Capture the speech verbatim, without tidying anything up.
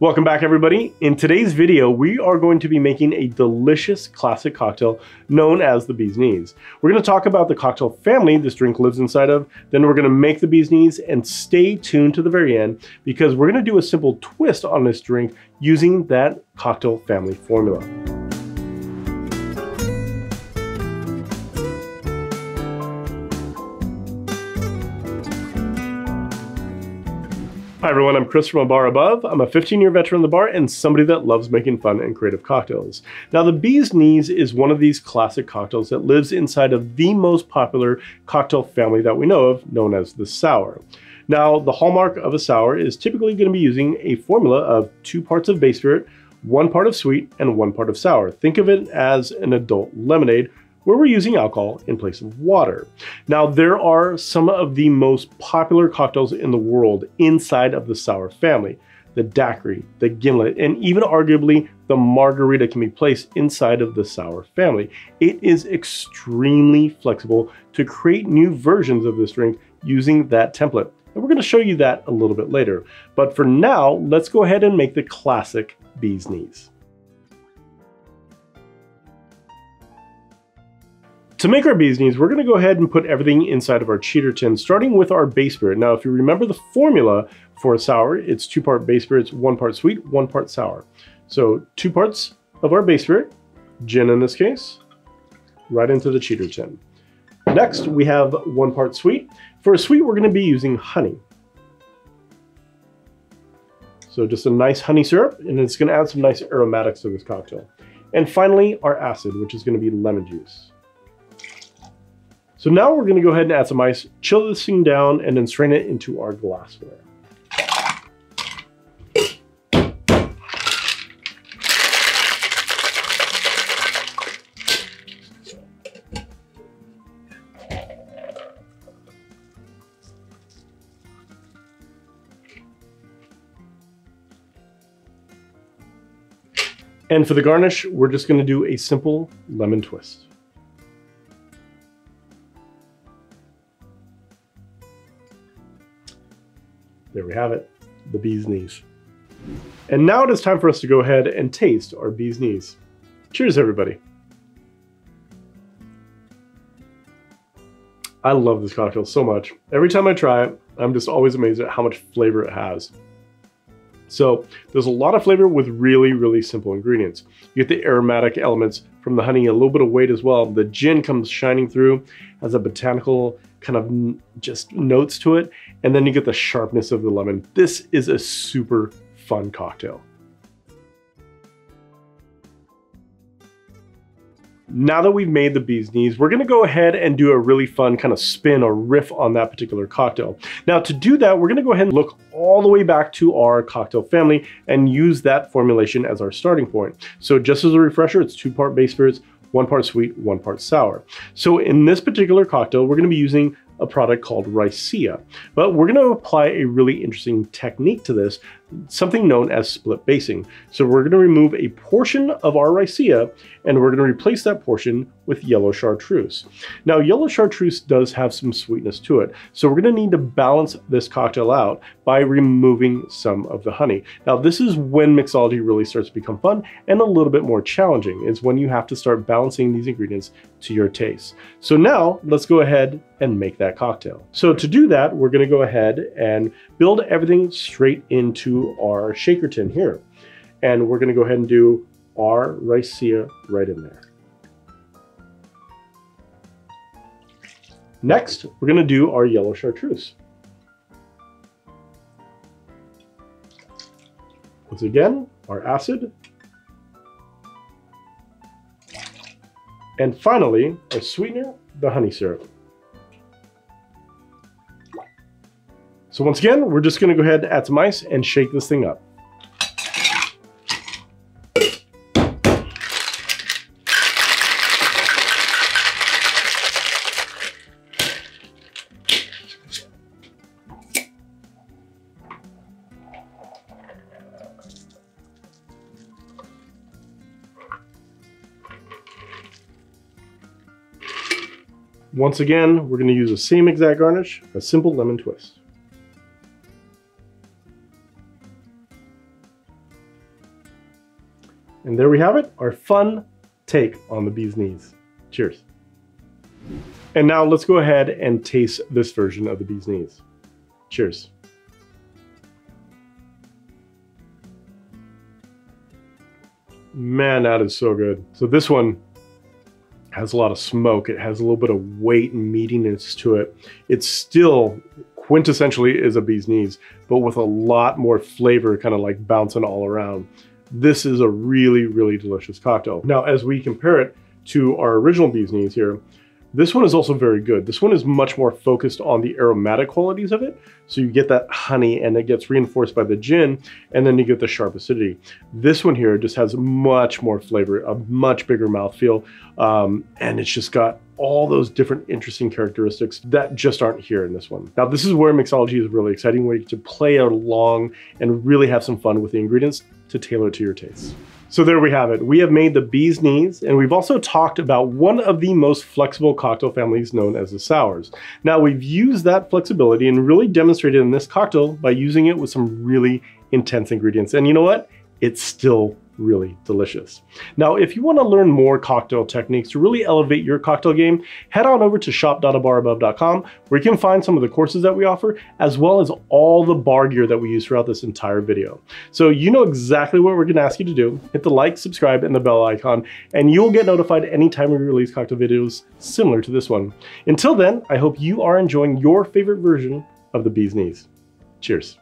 Welcome back, everybody. In today's video, we are going to be making a delicious classic cocktail known as the Bee's Knees. We're gonna talk about the cocktail family this drink lives inside of, then we're gonna make the Bee's Knees, and stay tuned to the very end because we're gonna do a simple twist on this drink using that cocktail family formula. Hi everyone, I'm Chris from A Bar Above. I'm a fifteen year veteran of the bar and somebody that loves making fun and creative cocktails. Now the Bee's Knees is one of these classic cocktails that lives inside of the most popular cocktail family that we know of, known as the sour. Now the hallmark of a sour is typically gonna be using a formula of two parts of base spirit, one part of sweet, and one part of sour. Think of it as an adult lemonade where we're using alcohol in place of water. Now, there are some of the most popular cocktails in the world inside of the sour family. The daiquiri, the gimlet, and even arguably the margarita can be placed inside of the sour family. It is extremely flexible to create new versions of this drink using that template. And we're gonna show you that a little bit later. But for now, let's go ahead and make the classic Bee's Knees. To make our Bee's Knees, we're gonna go ahead and put everything inside of our cheater tin, starting with our base spirit. Now, if you remember the formula for a sour, it's two part base spirits, one part sweet, one part sour. So two parts of our base spirit, gin in this case, right into the cheater tin. Next, we have one part sweet. For a sweet, we're gonna be using honey. So just a nice honey syrup, and it's gonna add some nice aromatics to this cocktail. And finally, our acid, which is gonna be lemon juice. So now we're gonna go ahead and add some ice, chill this thing down, and then strain it into our glassware. And for the garnish, we're just gonna do a simple lemon twist. There we have it, the Bee's Knees. And now it is time for us to go ahead and taste our Bee's Knees. Cheers, everybody. I love this cocktail so much. Every time I try it, I'm just always amazed at how much flavor it has. So there's a lot of flavor with really, really simple ingredients. You get the aromatic elements from the honey, a little bit of weight as well. The gin comes shining through, has a botanical kind of just notes to it. And then you get the sharpness of the lemon. This is a super fun cocktail. Now that we've made the Bee's Knees, we're gonna go ahead and do a really fun kind of spin or riff on that particular cocktail. Now to do that, we're gonna go ahead and look all the way back to our cocktail family and use that formulation as our starting point. So just as a refresher, it's two part base spirits, one part sweet, one part sour. So in this particular cocktail, we're gonna be using a product called Raicilla, but we're gonna apply a really interesting technique to this, something known as split basing. So we're gonna remove a portion of our Raicilla and we're gonna replace that portion with Yellow Chartreuse. Now, Yellow Chartreuse does have some sweetness to it. So we're gonna need to balance this cocktail out by removing some of the honey. Now, this is when mixology really starts to become fun and a little bit more challenging, is when you have to start balancing these ingredients to your taste. So now let's go ahead and make that cocktail. So to do that, we're gonna go ahead and build everything straight into our shaker tin here. And we're gonna go ahead and do our Raicilla right in there. Next, we're gonna do our Yellow Chartreuse. Once again, our acid. And finally, our sweetener, the honey syrup. So once again, we're just gonna go ahead and add some ice and shake this thing up. Once again, we're gonna use the same exact garnish, a simple lemon twist. And there we have it, our fun take on the Bee's Knees. Cheers. And now let's go ahead and taste this version of the Bee's Knees. Cheers. Man, that is so good. So this one has a lot of smoke. It has a little bit of weight and meatiness to it. It's still quintessentially is a Bee's Knees, but with a lot more flavor, kind of like bouncing all around. This is a really, really delicious cocktail. Now, as we compare it to our original Bee's Knees here, this one is also very good. This one is much more focused on the aromatic qualities of it. So you get that honey and it gets reinforced by the gin, and then you get the sharp acidity. This one here just has much more flavor, a much bigger mouthfeel. Um, and it's just got all those different interesting characteristics that just aren't here in this one. Now, this is where mixology is really exciting, where you get to play along and really have some fun with the ingredients to tailor it to your tastes. So there we have it. We have made the Bee's Knees, and we've also talked about one of the most flexible cocktail families known as the sours. Now, we've used that flexibility and really demonstrated in this cocktail by using it with some really intense ingredients. And you know what? It's still really delicious. Now, if you want to learn more cocktail techniques to really elevate your cocktail game, head on over to shop dot a bar above dot com, where you can find some of the courses that we offer, as well as all the bar gear that we use throughout this entire video. So you know exactly what we're going to ask you to do. Hit the like, subscribe, and the bell icon, and you'll get notified anytime we release cocktail videos similar to this one. Until then, I hope you are enjoying your favorite version of the Bee's Knees. Cheers.